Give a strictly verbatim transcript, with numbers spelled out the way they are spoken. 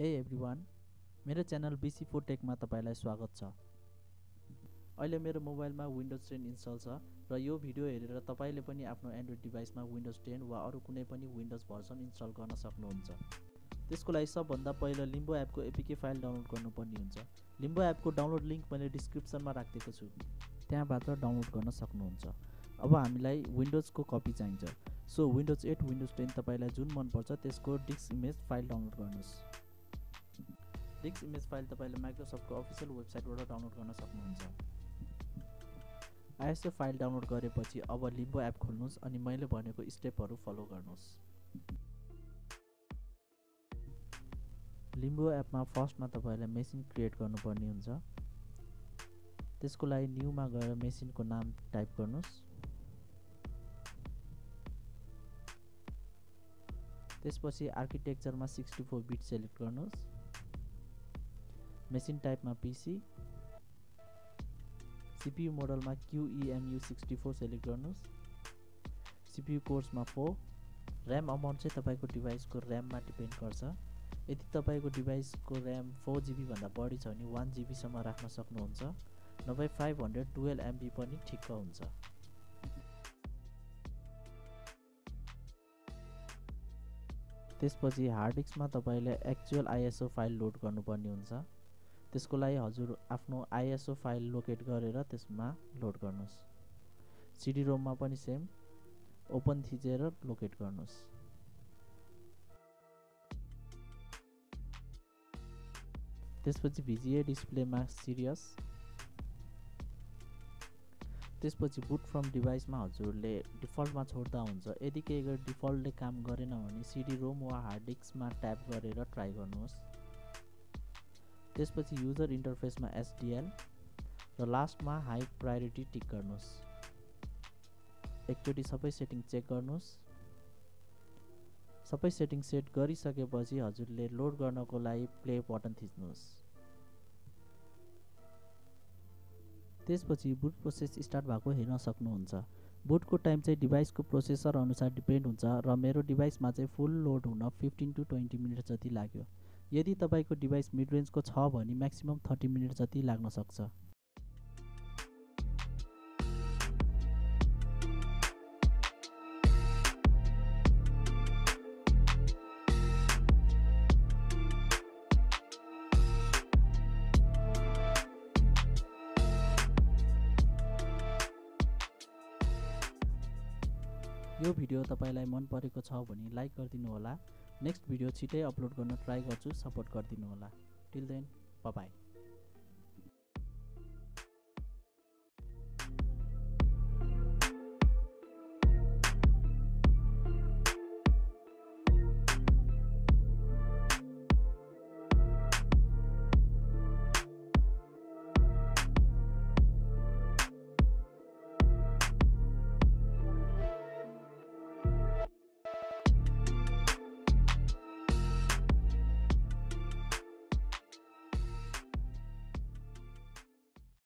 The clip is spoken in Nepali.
हे एभ्रिवान, मेरो channel B C four tech मा तपाईलाई स्वागत छ। अहिले मेरो मोबाइलमा विन्डोज टेन इन्स्टल छ र यो भिडियो हेरेर तपाईले पनि आफ्नो एन्ड्रोइड डिभाइसमा विन्डोज टेन वा अरू कुनै पनि विन्डोज भर्सन इन्स्टल गर्न सक्नुहुन्छ। त्यसको लागि सबभन्दा पहिलो लिम्बो एपको एपीके फाइल डाउनलोड गर्नुपर्ने हुन्छ। लिम्बो एपको डाउनलोड लिंक मैले डिस्क्रिप्सनमा राखेको छु, त्यहाँबाट डाउनलोड गर्न सक्नुहुन्छ। अब हामीलाई विन्डोजको कपी चाहिन्छ, so Windows eight Windows ten तपाईलाई जुन मन पर्छ त्यसको डिस्क इमेज फाइल डाउनलोड गर्नुहोस्। डिस्क इमेज फाइल तपाईले माइक्रोसफ्ट को अफिसियल वेबसाइटबाट डाउनलोड गर्न सक्नुहुन्छ। आइएसओ फाइल डाउनलोड गरेपछि अब लिम्बो एप खोल्नुहोस् अनि मैले भनेको स्टेपहरू फलो गर्नुहोस्। लिम्बो एपमा फर्स्टमा तपाईले मेसिन क्रिएट गर्नुपर्ने हुन्छ। त्यसको लागि न्यूमा गएर मेसिनको नाम टाइप गर्नुहोस्। त्यसपछि आर्किटेक्चरमा सिक्सटी फोर बिट सेलेक्ट गर्नुहोस्। मेसिन टाइप में पीसी, सीपीयू मोडल में क्यूईएमयू सिक्सटी फोर सेलेक्ट गर्नुहोस्, सीपीयू कोर्स में फोर, रैम अमाउंट तपाईको डिवाइस को रैम में डिपेंड गर्छ। यदि तपाईको डिवाइस को रैम फोर जीबी भन्दा बढी छ भने वन जीबी सम्म राख्न सक्नुहुन्छ, नभए फाइव हंड्रेड ट्वेल्व एमबी पनि ठिक्क हुन्छ। त्यसपछि हार्ड डिस्क में तपाईले एक्चुअल आईएसओ फाइल लोड गर्नुपर्ने हुन्छ। त्यसको लागि हजुर आफ्नो आईएसओ फाइल लोकेट गरेर त्यसमा लोड गर्नुहोस्। सीडी रोम में पनि सेम, ओपन थिचेर लोकेट गर्नुहोस्। त्यसपछि भिजिए डिस्प्ले में सिरियस, त्यसपछि बुट फ्रम डिवाइस में हजुरले डिफल्ट में छोड्दा हुन्छ। यदि के गरे डिफल्टले काम गरेन भने सीडी रोम वा हार्ड डिस्क में टैप गरेर ट्राई गर्नुहोस्। त्यसपछि यूजर इंटरफेस में एसडीएल र लास्ट में हाई प्रायोरिटी टिक गर्नुहोस्। एकचोटी सबै सेटिङ चेक गर्नुहोस्। सबै सेटिङ सेट गरिसकेपछि हजुरले लोड गर्नको लागि प्ले बटन थिच्नुहोस्। त्यसपछि बुट प्रोसेस स्टार्ट भएको हेर्न सक्नुहुन्छ। बुट को टाइम चाहिँ डिवाइस को प्रोसेसर अनुसार डिपेंड हुन्छ र मेरो डिवाइस में फुल लोड हुन फिफ्टीन टू ट्वेंटी मिनट जति लाग्यो। यदि तपाईको डिवाइस मिड रेंज को छ भने मैक्सिमम थर्टी मिनट जति लाग्न सक्छ। यो भिडियो तपाईलाई मन परेको छ भने लाइक गरिदिनु होला। नेक्स्ट भिडियो छिटै अपलोड गर्न ट्राई गर्छु, सपोर्ट गरिदिनु होला। Till then bye bye.